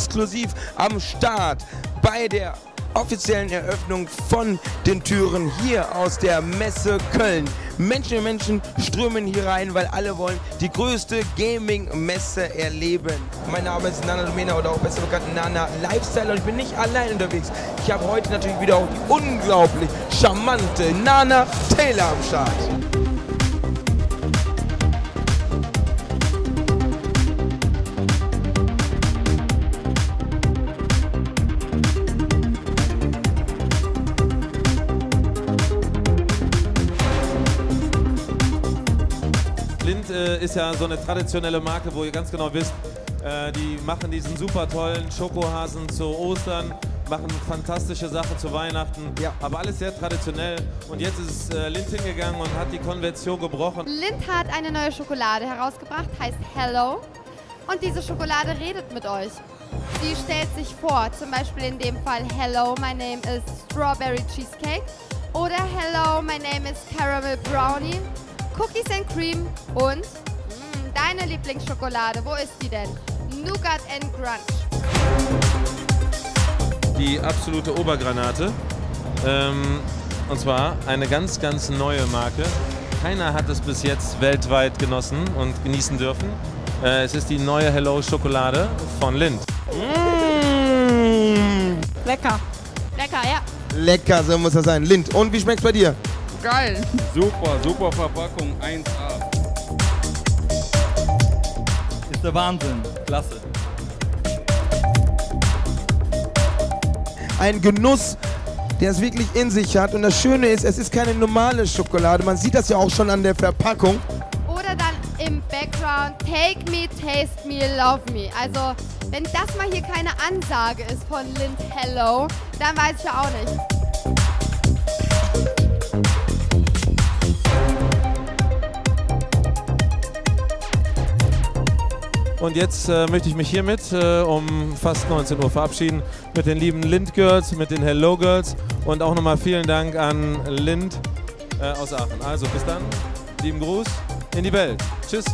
exklusiv am Start bei der offiziellen Eröffnung von den Türen hier aus der Messe Köln. Menschen und Menschen strömen hier rein, weil alle wollen die größte Gaming-Messe erleben. Mein Name ist Nana Domena oder auch besser bekannt Nana Lifestyle und ich bin nicht allein unterwegs. Ich habe heute natürlich wieder auch die unglaublich charmante Nana Taylor am Start. Lindt ist ja so eine traditionelle Marke, wo ihr ganz genau wisst, die machen diesen super tollen Schokohasen zu Ostern, machen fantastische Sachen zu Weihnachten, ja. Aber alles sehr traditionell. Und jetzt ist Lindt hingegangen und hat die Konvention gebrochen. Lindt hat eine neue Schokolade herausgebracht, heißt Hello. Und diese Schokolade redet mit euch. Die stellt sich vor, zum Beispiel in dem Fall Hello, my name is Strawberry Cheesecake. Oder Hello, my name is Caramel Brownie. Cookies and Cream und deine Lieblingsschokolade, wo ist die denn? Nougat and Crunch. Die absolute Obergranate. Und zwar eine ganz, ganz neue Marke. Keiner hat es bis jetzt weltweit genossen und genießen dürfen. Es ist die neue Hello Schokolade von Lindt. Lecker. Lecker, ja. Lecker, so muss das sein. Lindt, und wie schmeckt's bei dir? Geil! Super, super Verpackung, 1A. Ist der Wahnsinn, klasse. Ein Genuss, der es wirklich in sich hat. Und das Schöne ist, es ist keine normale Schokolade. Man sieht das ja auch schon an der Verpackung. Oder dann im Background, take me, taste me, love me. Also, wenn das mal hier keine Ansage ist von Lindt Hello, dann weiß ich ja auch nicht. Und jetzt möchte ich mich hiermit um fast 19 Uhr verabschieden mit den lieben Lindt Girls, mit den Hello Girls und auch nochmal vielen Dank an Lindt aus Aachen. Also bis dann, lieben Gruß in die Welt. Tschüss.